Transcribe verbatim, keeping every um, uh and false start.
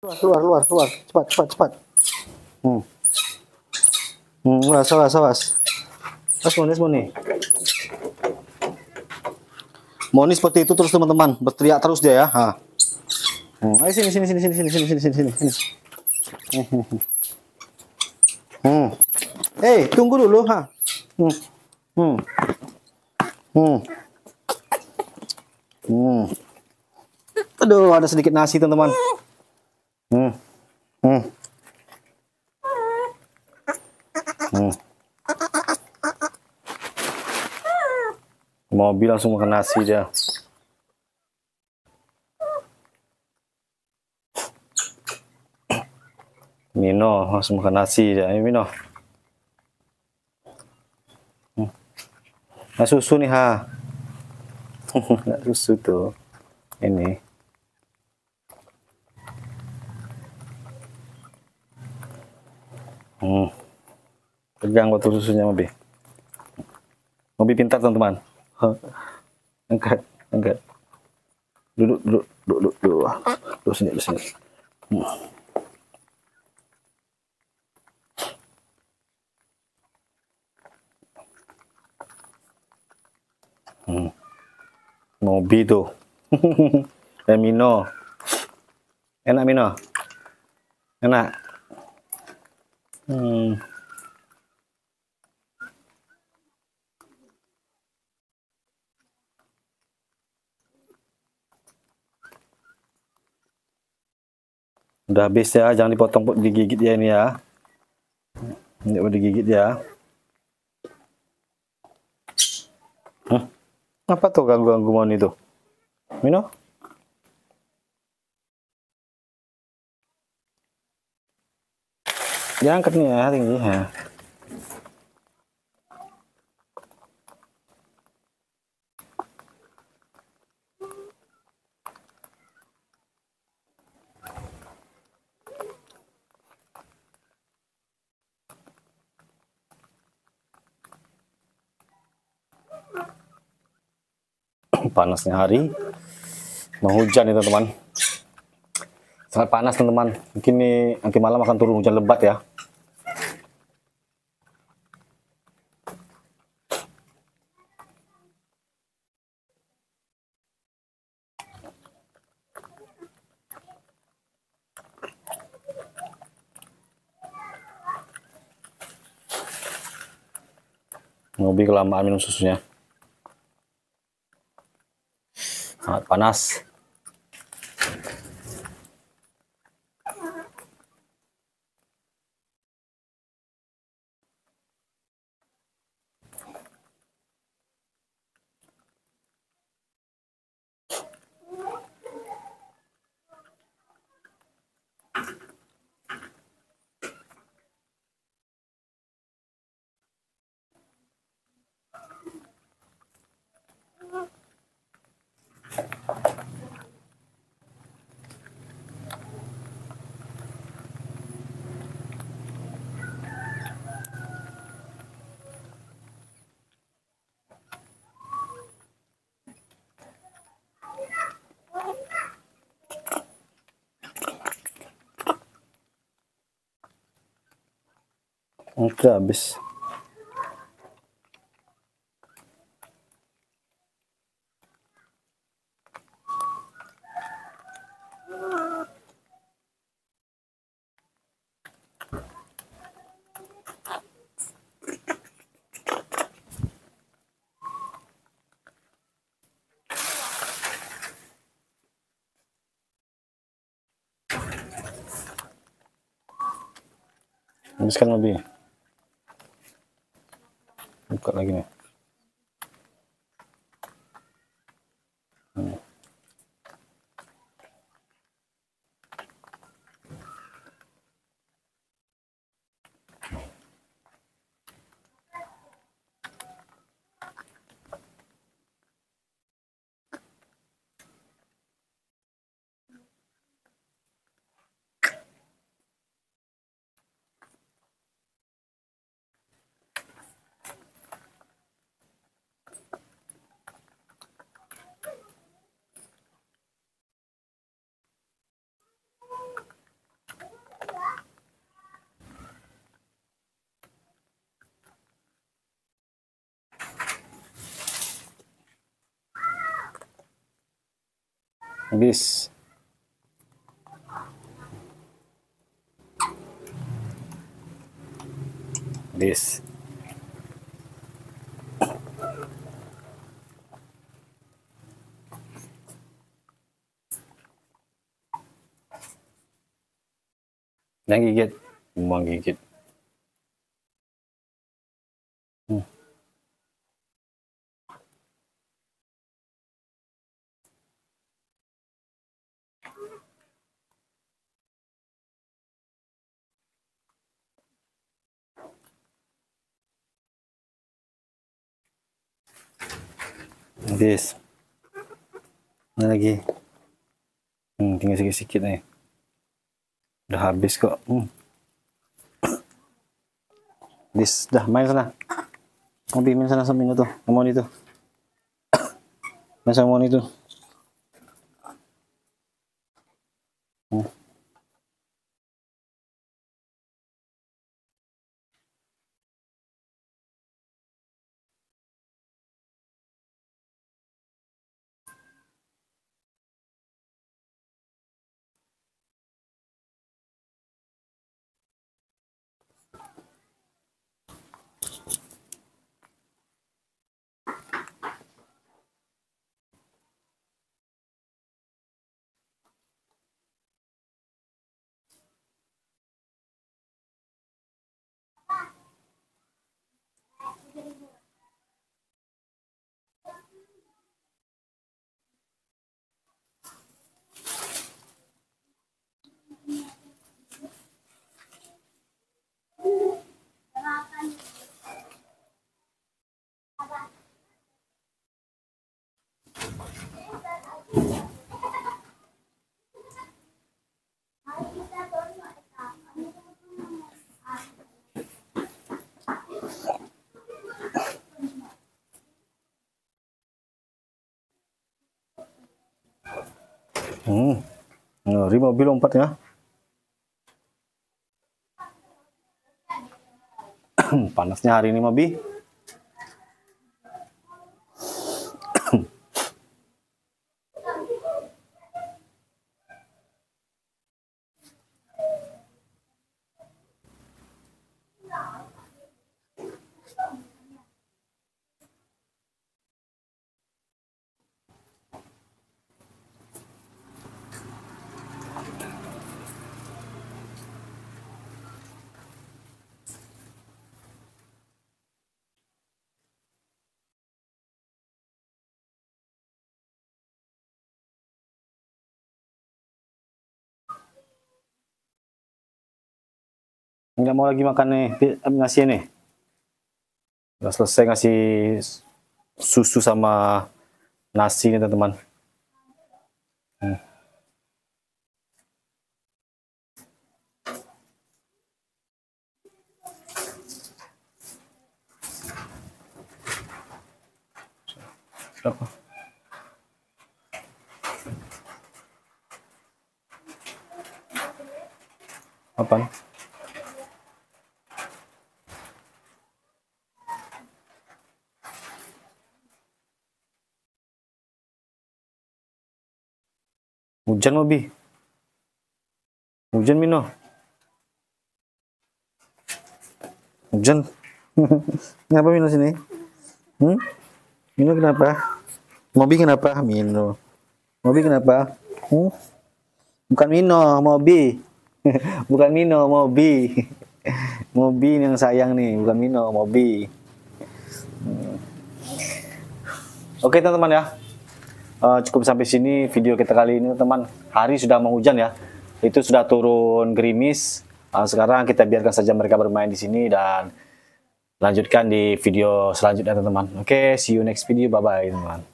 Keluar, keluar, keluar, cepat, cepat, cepat. Hmm, hmm, awas, awas, awas. Awas monis, monis. Monis seperti itu terus teman-teman, berteriak terus dia ya. Ha. Hmm. Ayo sini, sini, sini, sini, sini, sini, sini, sini, sini. Hmm. Hey, tunggu dulu, ha. Hmm, hmm, hmm, hmm. Aduh, ada sedikit nasi teman-teman. Hmm. Hmm. Hmm. Mobil langsung makan nasi dia. Mino langsung makan nasi dia. Ayo Mino. Hmm. Nah, susu nih ha. Nah, susu tuh. Ini. Hmm. Pegang botol susunya Mobi. Mobi pintar teman-teman. Angkat, angkat. Duduk, duduk, duduk, duduk. Duduk sini, duduk sini. Hmm. Hmm. Mobi tuh. Eh Mino. Enak Mino. Enak. Hmm. Udah habis ya, jangan dipotong, digigit ya ini ya. Ini udah digigit ya. Hah? Apa tuh ganggu-ganggu mon itu? Mino? Diangkat nih ya tinggi ya. Panasnya hari mau hujan ya teman-teman. Sangat panas teman-teman. Mungkin nih nanti malam akan turun hujan lebat ya. Mobi kelamaan minum susunya. Sangat panas. Udah habis. Habiskan lebih. Buka lagi nih. Hmm. Habis. Habis. Jangan gigit, buang gigit. Hmm. Habis. Mana lagi? Hmm, tinggal sikit-sikit nih. Udah habis kok. Hmm. Bis, dah main sana. Hobi main sana samping itu, ngomong itu. Main sama ngomong itu. Hmm. Hmm. Ngeri mobil lompat ya. Panasnya hari ini Bibi. Nggak mau lagi makan nih, ngasih nih. Udah selesai ngasih susu sama nasi nih teman-teman. Hmm. Berapa? Apaan? Hujan Bibi. Hujan Mino. Hujan. Kenapa Mino sini? Hmm? Mino kenapa? Bibi kenapa? Mino. Bibi kenapa? Hmm? Bukan Mino, Bibi. Bukan Mino, Bibi. Bibi yang sayang nih, bukan Mino, Bibi. Hmm. Oke teman-teman ya. Uh, cukup sampai sini video kita kali ini teman. Hari sudah mau hujan ya, itu sudah turun gerimis. Uh, sekarang kita biarkan saja mereka bermain di sini dan lanjutkan di video selanjutnya teman-teman. Oke, okay, see you next video, bye bye teman.